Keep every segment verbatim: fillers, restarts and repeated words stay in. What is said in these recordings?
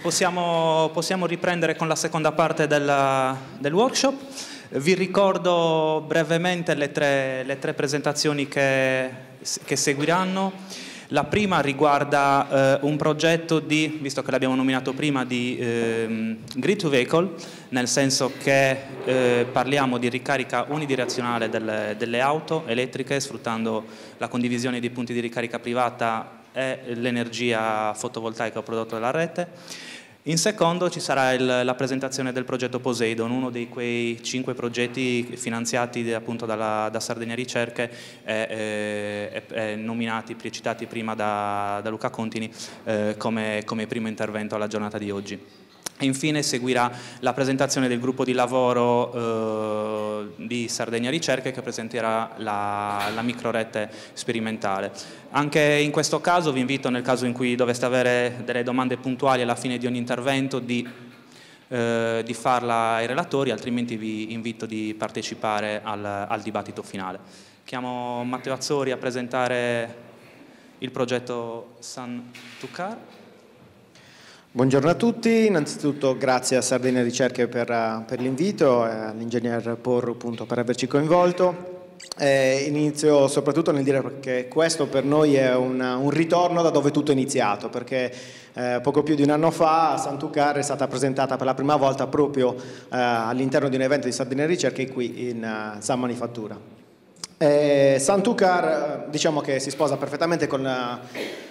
possiamo, possiamo riprendere con la seconda parte della, del workshop. Vi ricordo brevemente le tre, le tre presentazioni che, che seguiranno. La prima riguarda eh, un progetto di, visto che l'abbiamo nominato prima, di eh, Grid to Vehicle, nel senso che eh, parliamo di ricarica unidirezionale delle, delle auto elettriche sfruttando la condivisione di punti di ricarica privata e l'energia fotovoltaica prodotta dalla rete. In secondo ci sarà il, la presentazione del progetto Poseidon, uno di quei cinque progetti finanziati appunto dalla, da Sardegna Ricerche e, e, e nominati, citati prima da, da Luca Contini eh, come, come primo intervento alla giornata di oggi. E infine seguirà la presentazione del gruppo di lavoro eh, di Sardegna Ricerche che presenterà la, la microrete sperimentale. Anche in questo caso vi invito, nel caso in cui doveste avere delle domande puntuali alla fine di ogni intervento, di, eh, di farla ai relatori, altrimenti vi invito di partecipare al, al dibattito finale. Chiamo Matteo Atzori a presentare il progetto Sun to Car. Buongiorno a tutti, innanzitutto grazie a Sardegna Ricerche per, per l'invito e all'ingegner Porro appunto, per averci coinvolto. Eh, inizio soprattutto nel dire che questo per noi è una, un ritorno da dove tutto è iniziato, perché eh, poco più di un anno fa Santucar è stata presentata per la prima volta proprio eh, all'interno di un evento di Sardegna Ricerche qui in uh, San Manifattura. Eh, Santucar diciamo che si sposa perfettamente con la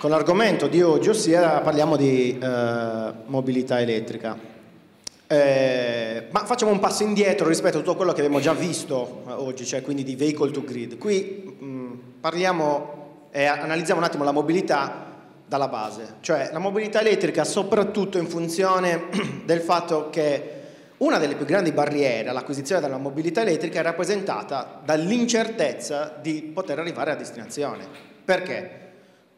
con l'argomento di oggi, ossia parliamo di eh, mobilità elettrica. Eh, ma facciamo un passo indietro rispetto a tutto quello che abbiamo già visto oggi, cioè quindi di vehicle to grid. Qui mh, parliamo e analizziamo un attimo la mobilità dalla base, cioè la mobilità elettrica soprattutto in funzione del fatto che una delle più grandi barriere all'acquisizione della mobilità elettrica è rappresentata dall'incertezza di poter arrivare a destinazione. Perché?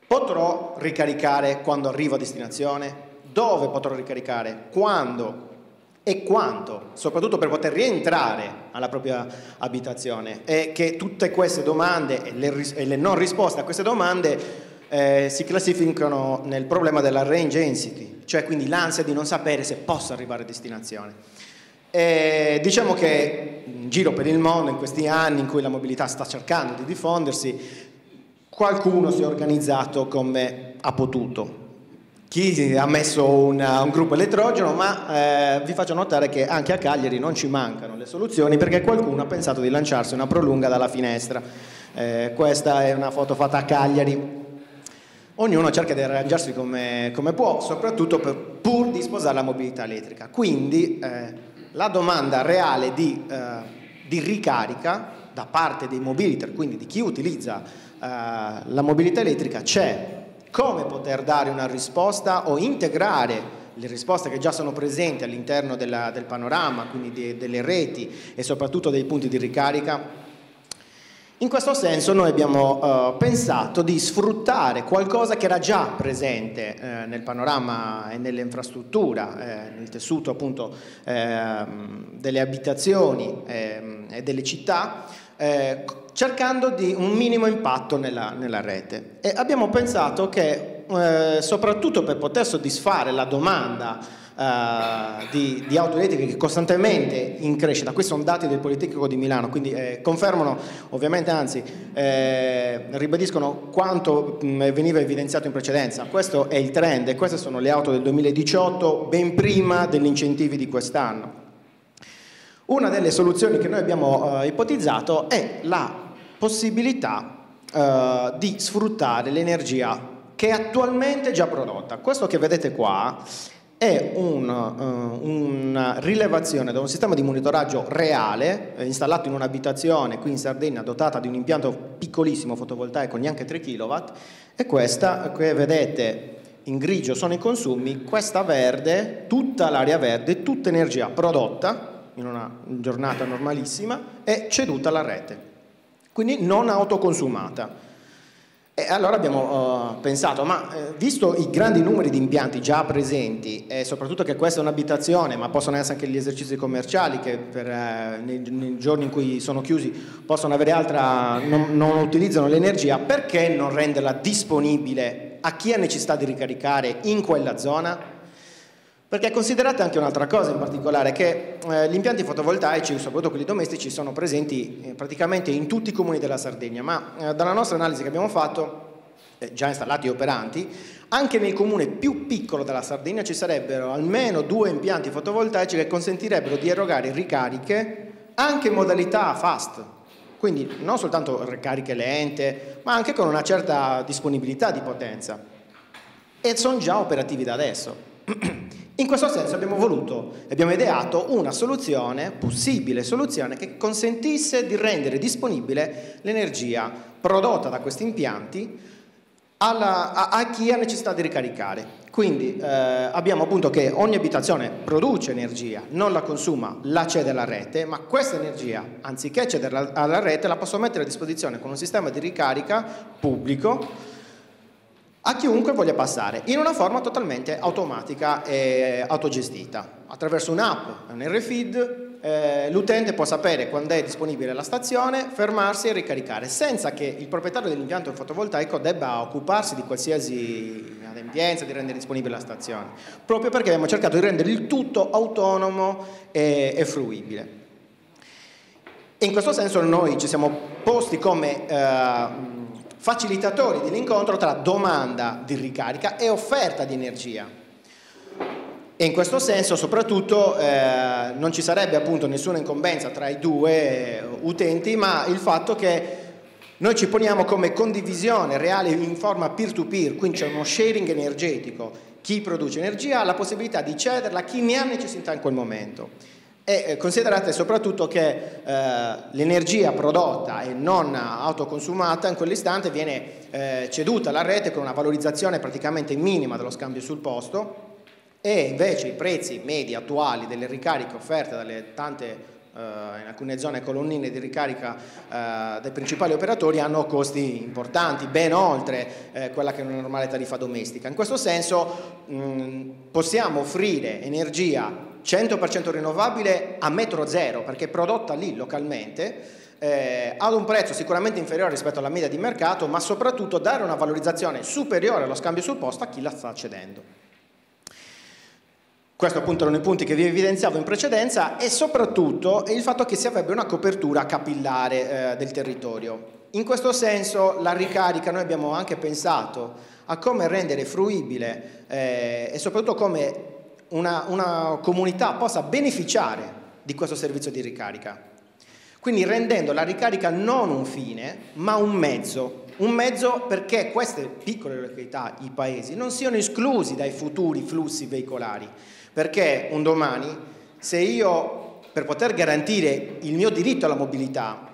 Potrò ricaricare quando arrivo a destinazione? Dove potrò ricaricare? Quando? E quanto? Soprattutto per poter rientrare alla propria abitazione. E che tutte queste domande e le, e le non risposte a queste domande eh, si classificano nel problema della range anxiety, cioè quindi l'ansia di non sapere se posso arrivare a destinazione. E diciamo che in giro per il mondo, in questi anni in cui la mobilità sta cercando di diffondersi, qualcuno si è organizzato come ha potuto, chi ha messo una, un gruppo elettrogeno, ma eh, vi faccio notare che anche a Cagliari non ci mancano le soluzioni perché qualcuno ha pensato di lanciarsi una prolunga dalla finestra. Eh, questa è una foto fatta a Cagliari. Ognuno cerca di arrangiarsi come, come può, soprattutto per, pur di sposare la mobilità elettrica. Quindi eh, la domanda reale di, eh, di ricarica da parte dei mobiliter, quindi di chi utilizza Uh, la mobilità elettrica c'è. Come poter dare una risposta o integrare le risposte che già sono presenti all'interno del panorama, quindi de, delle reti e soprattutto dei punti di ricarica? In questo senso noi abbiamo uh, pensato di sfruttare qualcosa che era già presente eh, nel panorama e nell'infrastruttura, eh, nel tessuto appunto eh, delle abitazioni eh, e delle città, eh, cercando di un minimo impatto nella, nella rete. E abbiamo pensato che eh, soprattutto per poter soddisfare la domanda eh, di, di auto elettriche che costantemente in crescita, questi sono dati del Politecnico di Milano, quindi eh, confermano ovviamente, anzi eh, ribadiscono quanto mh, veniva evidenziato in precedenza. Questo è il trend e queste sono le auto del duemiladiciotto, ben prima degli incentivi di quest'anno. Una delle soluzioni che noi abbiamo eh, ipotizzato è la possibilità eh, di sfruttare l'energia che è attualmente già prodotta. Questo che vedete qua è un, eh, una rilevazione da un sistema di monitoraggio reale eh, installato in un'abitazione qui in Sardegna dotata di un impianto piccolissimo fotovoltaico, neanche tre kilowatt, e questa che vedete in grigio sono i consumi, questa verde, tutta l'area verde, tutta energia prodotta in una giornata normalissima e ceduta alla rete. Quindi non autoconsumata. E allora abbiamo uh, pensato, ma eh, visto i grandi numeri di impianti già presenti e soprattutto che questa è un'abitazione, ma possono essere anche gli esercizi commerciali che per, eh, nei, nei giorni in cui sono chiusi possono avere altra, non, non utilizzano l'energia, perché non renderla disponibile a chi ha necessità di ricaricare in quella zona? Perché considerate anche un'altra cosa in particolare, che eh, gli impianti fotovoltaici, soprattutto quelli domestici, sono presenti eh, praticamente in tutti i comuni della Sardegna, ma eh, dalla nostra analisi che abbiamo fatto, eh, già installati e operanti, anche nel comune più piccolo della Sardegna ci sarebbero almeno due impianti fotovoltaici che consentirebbero di erogare ricariche anche in modalità fast, quindi non soltanto ricariche lente, ma anche con una certa disponibilità di potenza, e sono già operativi da adesso. In questo senso abbiamo voluto, abbiamo ideato una soluzione, possibile soluzione, che consentisse di rendere disponibile l'energia prodotta da questi impianti alla, a, a chi ha necessità di ricaricare. Quindi eh, abbiamo appunto che ogni abitazione produce energia, non la consuma, la cede alla rete, ma questa energia, anziché cederla alla rete, la posso mettere a disposizione con un sistema di ricarica pubblico a chiunque voglia passare, in una forma totalmente automatica e autogestita. Attraverso un'app, un R F I D, eh, l'utente può sapere quando è disponibile la stazione, fermarsi e ricaricare, senza che il proprietario dell'impianto fotovoltaico debba occuparsi di qualsiasi adempienza di rendere disponibile la stazione, proprio perché abbiamo cercato di rendere il tutto autonomo e, e fruibile. E in questo senso noi ci siamo posti come... Eh, facilitatori dell'incontro tra domanda di ricarica e offerta di energia, e in questo senso soprattutto eh, non ci sarebbe appunto nessuna incombenza tra i due utenti, ma il fatto che noi ci poniamo come condivisione reale in forma peer-to-peer, quindi c'è uno sharing energetico, chi produce energia ha la possibilità di cederla a chi ne ha necessità in quel momento. E considerate soprattutto che eh, l'energia prodotta e non autoconsumata in quell'istante viene eh, ceduta alla rete con una valorizzazione praticamente minima dello scambio sul posto, e invece i prezzi medi attuali delle ricariche offerte dalle tante, eh, in alcune zone, colonnine di ricarica eh, dei principali operatori hanno costi importanti, ben oltre eh, quella che è una normale tariffa domestica. In questo senso mh, possiamo offrire energia cento per cento rinnovabile a metro zero, perché è prodotta lì localmente, eh, ad un prezzo sicuramente inferiore rispetto alla media di mercato, ma soprattutto dare una valorizzazione superiore allo scambio sul posto a chi la sta cedendo. Questo appunto erano i punti che vi evidenziavo in precedenza, e soprattutto il fatto che si avrebbe una copertura capillare eh, del territorio. In questo senso la ricarica noi abbiamo anche pensato a come rendere fruibile eh, e soprattutto come Una, una comunità possa beneficiare di questo servizio di ricarica, quindi rendendo la ricarica non un fine ma un mezzo, un mezzo perché queste piccole località, i paesi, non siano esclusi dai futuri flussi veicolari, perché un domani, se io per poter garantire il mio diritto alla mobilità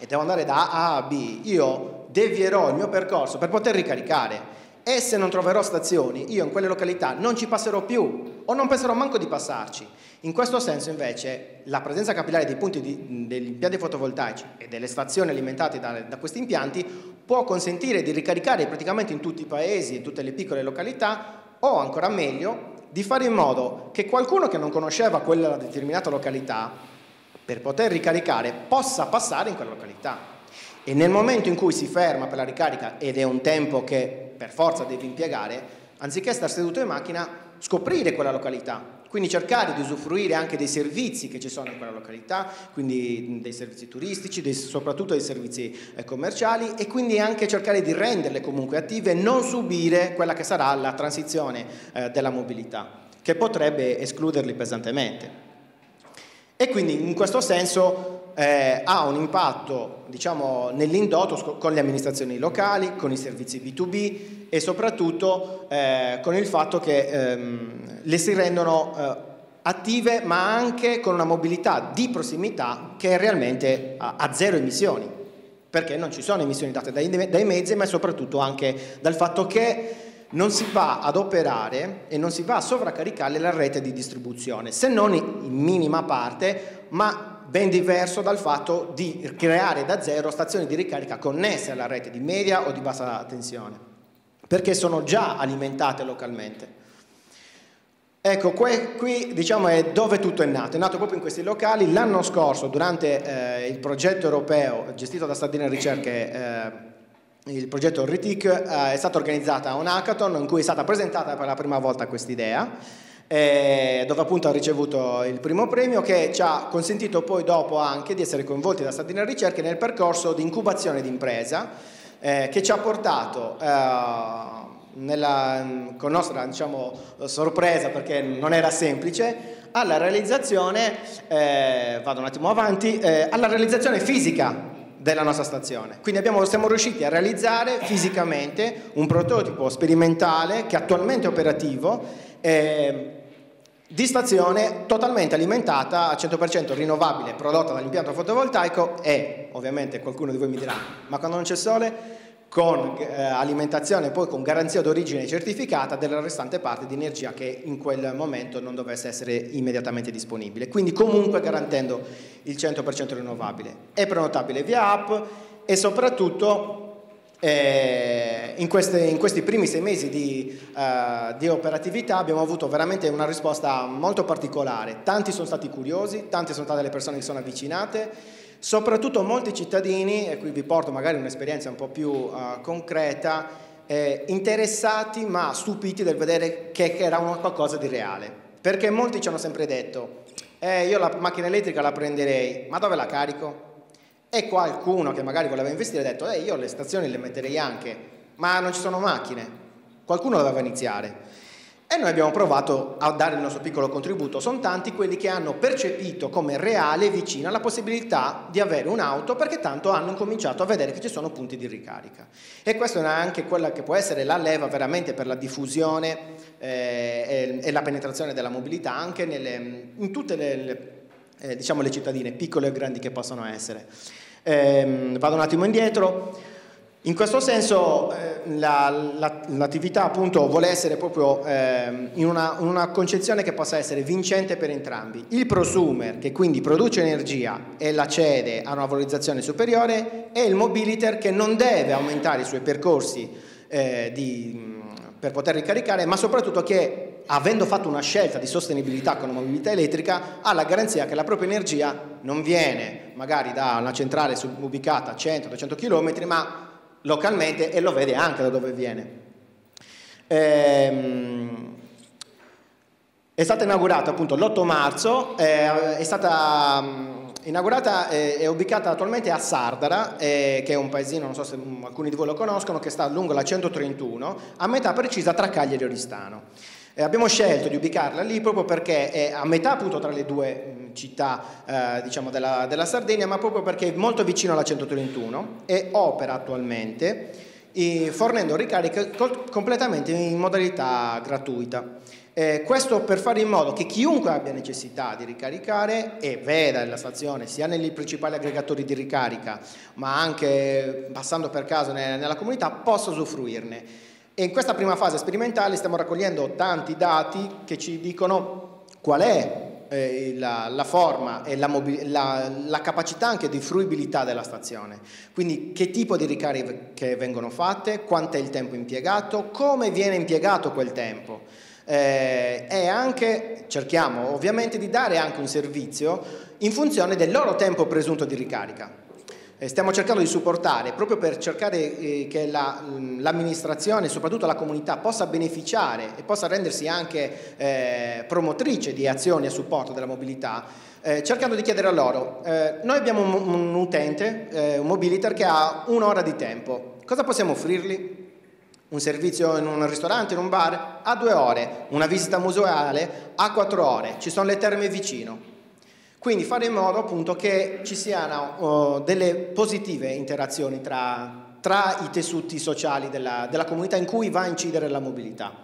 e devo andare da A a B, io devierò il mio percorso per poter ricaricare, e se non troverò stazioni io in quelle località non ci passerò più o non penserò manco di passarci. In questo senso invece la presenza capillare dei punti di, degli impianti fotovoltaici e delle stazioni alimentate da, da questi impianti può consentire di ricaricare praticamente in tutti i paesi, in tutte le piccole località, o ancora meglio di fare in modo che qualcuno che non conosceva quella determinata località, per poter ricaricare, possa passare in quella località, e nel momento in cui si ferma per la ricarica, ed è un tempo che per forza devi impiegare, anziché star seduto in macchina, scoprire quella località, quindi cercare di usufruire anche dei servizi che ci sono in quella località, quindi dei servizi turistici, dei, soprattutto dei servizi eh, commerciali, e quindi anche cercare di renderle comunque attive e non subire quella che sarà la transizione eh, della mobilità, che potrebbe escluderli pesantemente. E quindi in questo senso Eh, ha un impatto, diciamo, nell'indotto con le amministrazioni locali, con i servizi B due B e soprattutto eh, con il fatto che ehm, le si rendono eh, attive, ma anche con una mobilità di prossimità che è realmente a, a zero emissioni, perché non ci sono emissioni date dai, dai mezzi, ma soprattutto anche dal fatto che non si va ad operare e non si va a sovraccaricare la rete di distribuzione, se non in minima parte, ma ben diverso dal fatto di creare da zero stazioni di ricarica connesse alla rete di media o di bassa tensione, perché sono già alimentate localmente. Ecco, qui diciamo è dove tutto è nato, è nato proprio in questi locali. L'anno scorso, durante eh, il progetto europeo gestito da Sardegna Ricerche, eh, il progetto RITIC, eh, è stata organizzata un hackathon in cui è stata presentata per la prima volta quest'idea. eh, dove appunto ha ricevuto il primo premio, che ci ha consentito poi dopo anche di essere coinvolti da Sardegna Ricerche nel percorso di incubazione d'impresa eh, che ci ha portato eh, Nella, con nostra diciamo, sorpresa, perché non era semplice, alla realizzazione, eh, vado un attimo avanti, eh, alla realizzazione fisica della nostra stazione. Quindi abbiamo, siamo riusciti a realizzare fisicamente un prototipo sperimentale che è attualmente operativo, eh, di stazione totalmente alimentata al cento per cento rinnovabile, prodotta dall'impianto fotovoltaico e ovviamente qualcuno di voi mi dirà, ma quando non c'è sole? Con eh, alimentazione poi con garanzia d'origine certificata della restante parte di energia che in quel momento non dovesse essere immediatamente disponibile, quindi comunque garantendo il cento per cento rinnovabile. È prenotabile via app e soprattutto eh, in, queste, in questi primi sei mesi di, eh, di operatività abbiamo avuto veramente una risposta molto particolare. Tanti sono stati curiosi, tante sono state le persone che sono avvicinate. Soprattutto molti cittadini, e qui vi porto magari un'esperienza un po' più uh, concreta, eh, interessati ma stupiti del vedere che, che era una qualcosa di reale. Perché molti ci hanno sempre detto, eh, io la macchina elettrica la prenderei, ma dove la carico? E qualcuno che magari voleva investire ha detto, eh, io le stazioni le metterei anche, ma non ci sono macchine, qualcuno doveva iniziare. E noi abbiamo provato a dare il nostro piccolo contributo. Sono tanti quelli che hanno percepito come reale e vicina la possibilità di avere un'auto, perché tanto hanno cominciato a vedere che ci sono punti di ricarica. E questa è anche quella che può essere la leva veramente per la diffusione eh, e, e la penetrazione della mobilità anche nelle, in tutte le, le, eh, diciamo le cittadine, piccole e grandi che possono essere. Eh, vado un attimo indietro. In questo senso eh, l'attività la, la, appunto vuole essere proprio eh, in una, una concezione che possa essere vincente per entrambi. Il prosumer, che quindi produce energia e la cede a una valorizzazione superiore, e il mobiliter, che non deve aumentare i suoi percorsi eh, di, per poter ricaricare, ma soprattutto che, avendo fatto una scelta di sostenibilità con la mobilità elettrica, ha la garanzia che la propria energia non viene magari da una centrale ubicata a cento duecento chilometri, ma localmente, e lo vede anche da dove viene. Ehm, è stata inaugurata appunto l'otto marzo, eh, è stata um, inaugurata e eh, ubicata attualmente a Sardara, eh, che è un paesino, non so se um, alcuni di voi lo conoscono, che sta lungo la centotrentuno, a metà precisa tra Cagliari e Oristano. Eh, abbiamo scelto di ubicarla lì proprio perché è a metà appunto tra le due città eh, diciamo della, della Sardegna, ma proprio perché è molto vicino alla centotrentuno e opera attualmente eh, fornendo ricariche completamente in modalità gratuita. Eh, questo per fare in modo che chiunque abbia necessità di ricaricare e veda la stazione sia nei principali aggregatori di ricarica, ma anche passando per caso ne, nella comunità, possa usufruirne. E in questa prima fase sperimentale stiamo raccogliendo tanti dati che ci dicono qual è eh, la, la forma e la, la, la capacità anche di fruibilità della stazione. Quindi che tipo di ricariche vengono fatte, quanto è il tempo impiegato, come viene impiegato quel tempo. Eh, e anche cerchiamo ovviamente di dare anche un servizio in funzione del loro tempo presunto di ricarica. Stiamo cercando di supportare, proprio per cercare che l'amministrazione e soprattutto la comunità possa beneficiare e possa rendersi anche eh, promotrice di azioni a supporto della mobilità, eh, cercando di chiedere a loro, eh, noi abbiamo un, un utente, eh, un mobiliter che ha un'ora di tempo, cosa possiamo offrirgli? Un servizio in un ristorante, in un bar? A due ore, una visita museale? A quattro ore, ci sono le terme vicino. Quindi fare in modo appunto che ci siano uh, delle positive interazioni tra, tra i tessuti sociali della, della comunità in cui va a incidere la mobilità.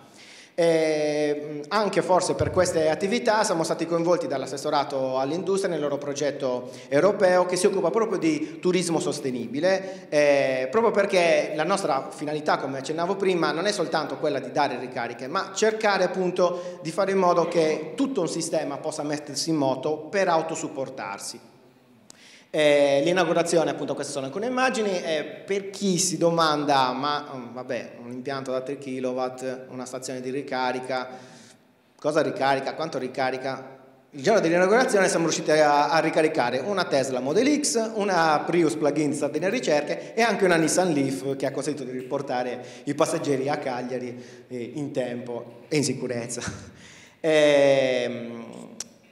E anche forse per queste attività siamo stati coinvolti dall'assessorato all'industria nel loro progetto europeo che si occupa proprio di turismo sostenibile, eh, proprio perché la nostra finalità, come accennavo prima, non è soltanto quella di dare ricariche, ma cercare appunto di fare in modo che tutto un sistema possa mettersi in moto per autosupportarsi. Eh, l'inaugurazione, appunto, queste sono alcune immagini. Eh, per chi si domanda, ma um, vabbè, un impianto da tre kilowatt, una stazione di ricarica, cosa ricarica, quanto ricarica? Il giorno dell'inaugurazione siamo riusciti a, a ricaricare una Tesla Model X, una Prius plug-in Sardegna Ricerche e anche una Nissan Leaf, che ha consentito di riportare i passeggeri a Cagliari eh, in tempo e in sicurezza. Eh,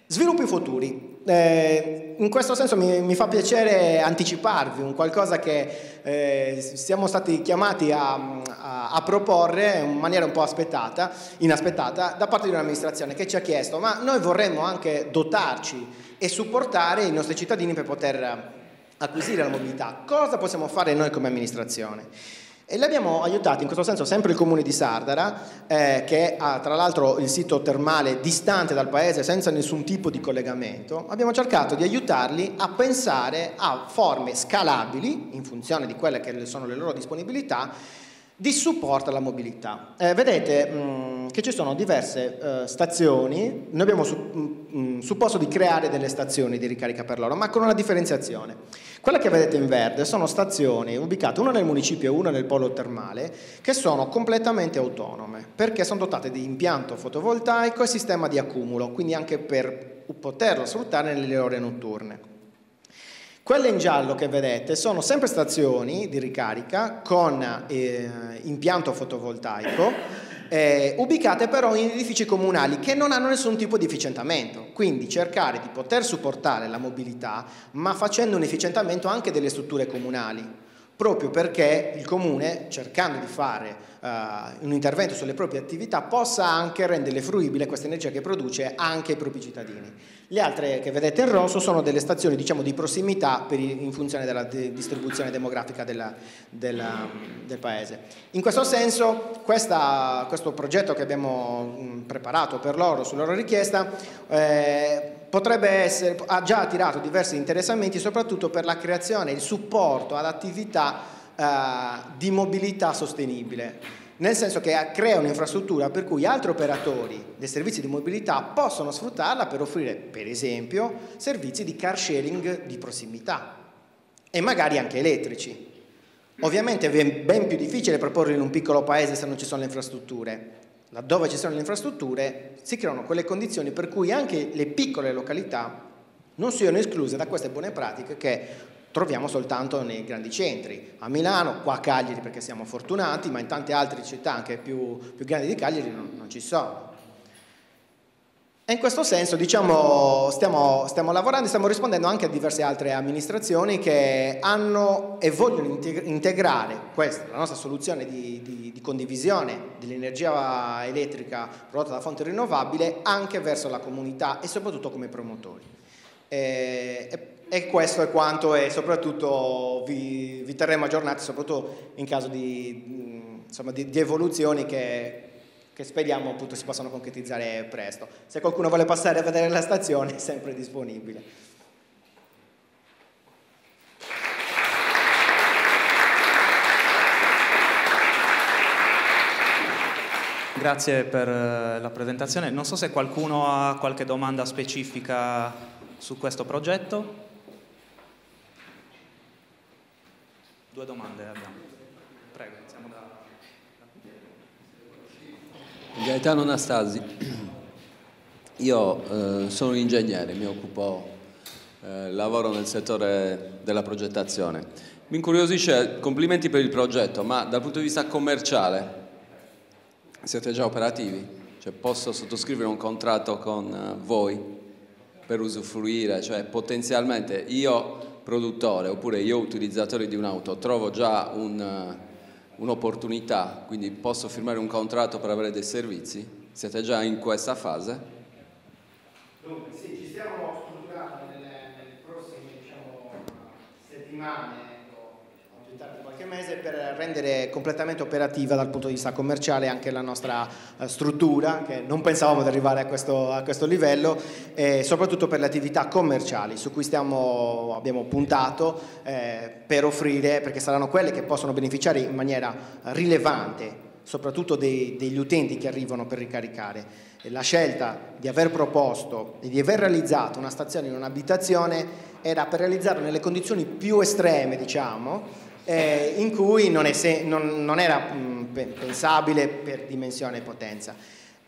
sviluppi futuri. Eh, in questo senso mi, mi fa piacere anticiparvi un qualcosa che eh, siamo stati chiamati a, a, a proporre in maniera un po' aspettata, inaspettata da parte di un'amministrazione che ci ha chiesto ma noi vorremmo anche dotarci e supportare i nostri cittadini per poter acquisire la mobilità. Cosa possiamo fare noi come amministrazione? E l'abbiamo aiutato in questo senso sempre il comune di Sardara, eh, che ha tra l'altro il sito termale distante dal paese senza nessun tipo di collegamento. Abbiamo cercato di aiutarli a pensare a forme scalabili, in funzione di quelle che sono le loro disponibilità, di supporto alla mobilità. Eh, vedete mh, che ci sono diverse eh, stazioni, noi abbiamo su, mh, mh, supposto di creare delle stazioni di ricarica per loro, ma con una differenziazione. Quella che vedete in verde sono stazioni ubicate una nel municipio e una nel polo termale, che sono completamente autonome, perché sono dotate di impianto fotovoltaico e sistema di accumulo, quindi anche per poterlo sfruttare nelle ore notturne. Quelle in giallo che vedete sono sempre stazioni di ricarica con eh, impianto fotovoltaico, eh, ubicate però in edifici comunali che non hanno nessun tipo di efficientamento, quindi cercare di poter supportare la mobilità ma facendo un efficientamento anche delle strutture comunali, proprio perché il comune, cercando di fare eh, un intervento sulle proprie attività, possa anche rendere fruibile questa energia che produce anche ai propri cittadini. Le altre che vedete in rosso sono delle stazioni, diciamo, di prossimità per, in funzione della de distribuzione demografica della, della, del paese. In questo senso questa, questo progetto che abbiamo mh, preparato per loro, sulla loro richiesta, eh, potrebbe essere, ha già attirato diversi interessamenti soprattutto per la creazione e il supporto ad attività eh, di mobilità sostenibile. Nel senso che crea un'infrastruttura per cui altri operatori dei servizi di mobilità possono sfruttarla per offrire, per esempio, servizi di car sharing di prossimità e magari anche elettrici. Ovviamente è ben più difficile proporlo in un piccolo paese se non ci sono le infrastrutture. Laddove ci sono le infrastrutture si creano quelle condizioni per cui anche le piccole località non siano escluse da queste buone pratiche che troviamo soltanto nei grandi centri, a Milano, qua a Cagliari perché siamo fortunati, ma in tante altre città anche più, più grandi di Cagliari non, non ci sono. E in questo senso, diciamo, stiamo, stiamo lavorando e stiamo rispondendo anche a diverse altre amministrazioni che hanno e vogliono integrare questa, la nostra soluzione di, di, di condivisione dell'energia elettrica prodotta da fonte rinnovabile anche verso la comunità e soprattutto come promotori. E, e E questo è quanto, e soprattutto vi, vi terremo aggiornati, soprattutto in caso di, insomma, di, di evoluzioni che, che speriamo appunto si possano concretizzare presto. Se qualcuno vuole passare a vedere la stazione è sempre disponibile. Grazie per la presentazione. Non so se qualcuno ha qualche domanda specifica su questo progetto. Due domande abbiamo. Prego, iniziamo da... Gaetano Anastasi. Io eh, sono un ingegnere, mi occupo, eh, lavoro nel settore della progettazione. Mi incuriosisce, complimenti per il progetto, ma dal punto di vista commerciale siete già operativi? Cioè, posso sottoscrivere un contratto con voi per usufruire, cioè potenzialmente io... produttore oppure io utilizzatore di un'auto trovo già un'opportunità, un quindi posso firmare un contratto per avere dei servizi? Siete già in questa fase? Dunque sì, ci stiamo strutturando nelle, nelle prossime, diciamo, settimane o più tardi qualche mese per rendere completamente operativa dal punto di vista commerciale anche la nostra eh, struttura, che non pensavamo di arrivare a questo, a questo livello, eh, soprattutto per le attività commerciali su cui stiamo, abbiamo puntato eh, per offrire, perché saranno quelle che possono beneficiare in maniera rilevante soprattutto dei, degli utenti che arrivano per ricaricare. E la scelta di aver proposto e di aver realizzato una stazione in un'abitazione era per realizzarlo nelle condizioni più estreme, diciamo, Eh, in cui non, è se, non, non era mh, pensabile per dimensione e potenza.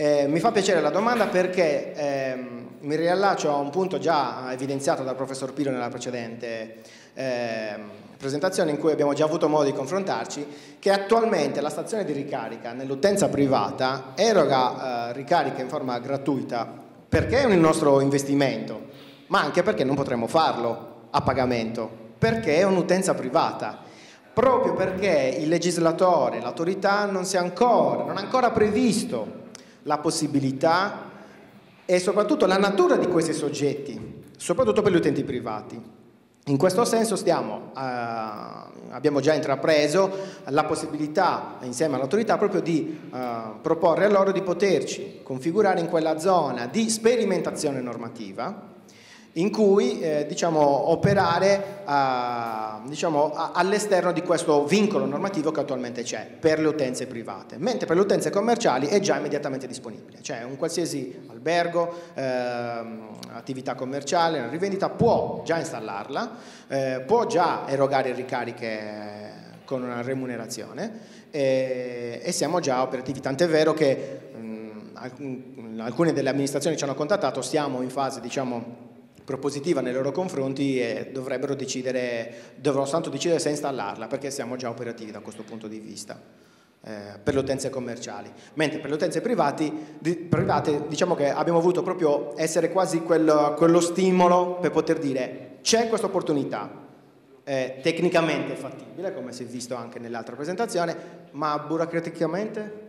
Eh, mi fa piacere la domanda perché ehm, mi riallaccio a un punto già evidenziato dal professor Piro nella precedente ehm, presentazione, in cui abbiamo già avuto modo di confrontarci, che attualmente la stazione di ricarica nell'utenza privata eroga eh, ricariche in forma gratuita perché è un nostro investimento, ma anche perché non potremmo farlo a pagamento, perché è un'utenza privata. Proprio perché il legislatore, l'autorità non si è ancora, non ha ancora previsto la possibilità e soprattutto la natura di questi soggetti, soprattutto per gli utenti privati. In questo senso stiamo, eh, abbiamo già intrapreso la possibilità insieme all'autorità proprio di eh, proporre a loro di poterci configurare in quella zona di sperimentazione normativa in cui eh, diciamo, operare eh, diciamo, all'esterno di questo vincolo normativo che attualmente c'è per le utenze private, mentre per le utenze commerciali è già immediatamente disponibile, cioè un qualsiasi albergo, eh, attività commerciale, rivendita può già installarla, eh, può già erogare ricariche con una remunerazione e, e siamo già operativi, tant'è vero che mh, alcune delle amministrazioni ci hanno contattato, siamo in fase diciamo propositiva nei loro confronti e dovrebbero decidere, dovrò soltanto decidere se installarla, perché siamo già operativi da questo punto di vista eh, per le utenze commerciali, mentre per le utenze private, di, private diciamo che abbiamo voluto proprio essere quasi quel, quello stimolo per poter dire c'è questa opportunità, eh, tecnicamente fattibile come si è visto anche nell'altra presentazione, ma burocraticamente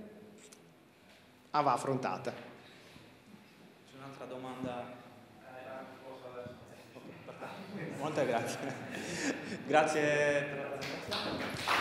ah, va affrontata. C'è un'altra domanda? Molte grazie. Grazie per la presentazione.